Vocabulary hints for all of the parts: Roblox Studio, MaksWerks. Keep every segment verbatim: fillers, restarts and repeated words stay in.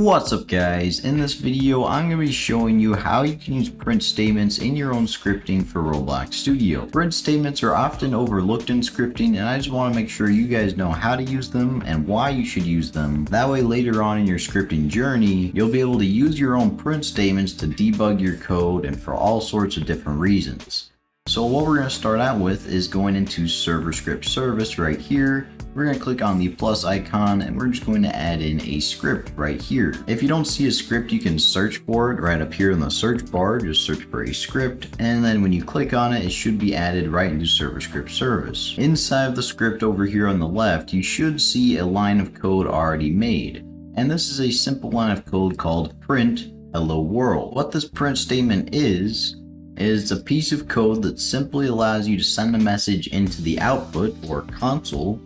What's up guys, in this video I'm going to be showing you how you can use print statements in your own scripting for Roblox Studio. Print statements are often overlooked in scripting and I just want to make sure you guys know how to use them and why you should use them. That way later on in your scripting journey you'll be able to use your own print statements to debug your code and for all sorts of different reasons. So what we're going to start out with is going into server script service right here. We're going to click on the plus icon and we're just going to add in a script right here. If you don't see a script, you can search for it right up here in the search bar. Just search for a script and then when you click on it, it should be added right into server script service. Inside of the script over here on the left, you should see a line of code already made. And this is a simple line of code called print hello world. What this print statement is, is a piece of code that simply allows you to send a message into the output or console.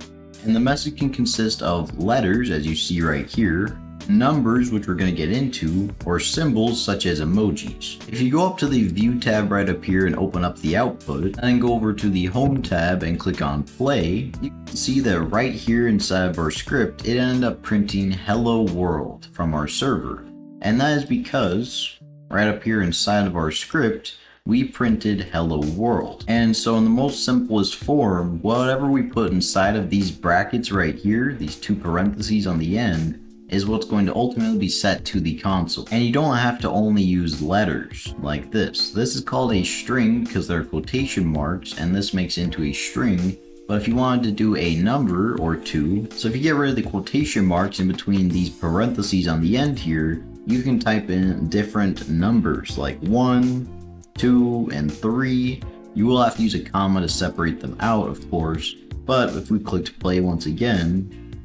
And the message can consist of letters, as you see right here, numbers, which we're going to get into, or symbols such as emojis. If you go up to the View tab right up here and open up the output, and then go over to the Home tab and click on Play, you can see that right here inside of our script, it ended up printing Hello World from our server. And that is because right up here inside of our script, we printed hello world. And so in the most simplest form, whatever we put inside of these brackets right here, these two parentheses on the end, is what's going to ultimately be set to the console. And you don't have to only use letters like this. This is called a string because they're quotation marks and this makes into a string. But if you wanted to do a number or two, so if you get rid of the quotation marks in between these parentheses on the end here, you can type in different numbers like one, two and three. You will have to use a comma to separate them out, of course, but if we clicked play once again,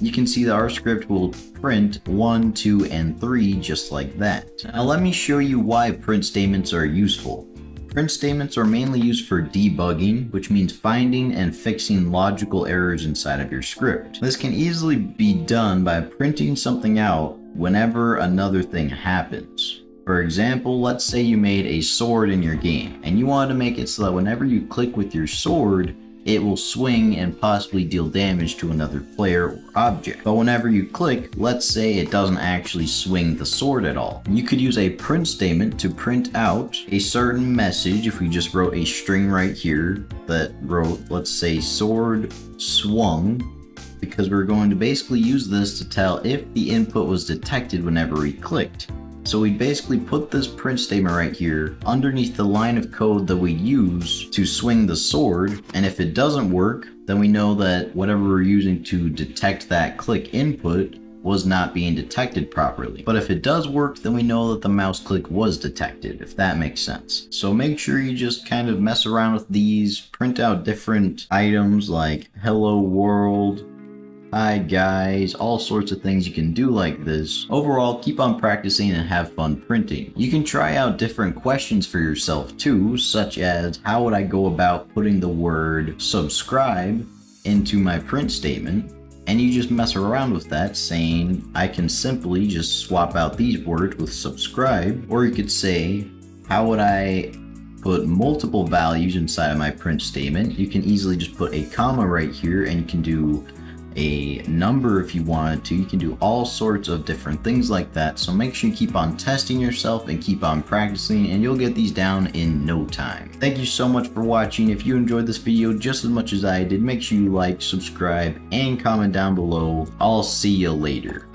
you can see that our script will print one, two, and three just like that. Now let me show you why print statements are useful. Print statements are mainly used for debugging, which means finding and fixing logical errors inside of your script. This can easily be done by printing something out whenever another thing happens. For example, let's say you made a sword in your game and you wanted to make it so that whenever you click with your sword, it will swing and possibly deal damage to another player or object. But whenever you click, let's say it doesn't actually swing the sword at all. You could use a print statement to print out a certain message. If we just wrote a string right here that wrote, let's say sword swung, because we're going to basically use this to tell if the input was detected whenever we clicked. So we basically put this print statement right here underneath the line of code that we use to swing the sword. And if it doesn't work, then we know that whatever we're using to detect that click input was not being detected properly. But if it does work, then we know that the mouse click was detected, if that makes sense. So make sure you just kind of mess around with these, print out different items like hello world, hi guys, all sorts of things you can do like this. Overall, keep on practicing and have fun printing. You can try out different questions for yourself too, such as how would I go about putting the word subscribe into my print statement? And you just mess around with that, saying I can simply just swap out these words with subscribe. Or you could say, how would I put multiple values inside of my print statement? You can easily just put a comma right here and you can do a number if you wanted to. You can do all sorts of different things like that. So make sure you keep on testing yourself and keep on practicing and you'll get these down in no time. Thank you so much for watching. If you enjoyed this video just as much as I did, make sure you like, subscribe, and comment down below. I'll see you later.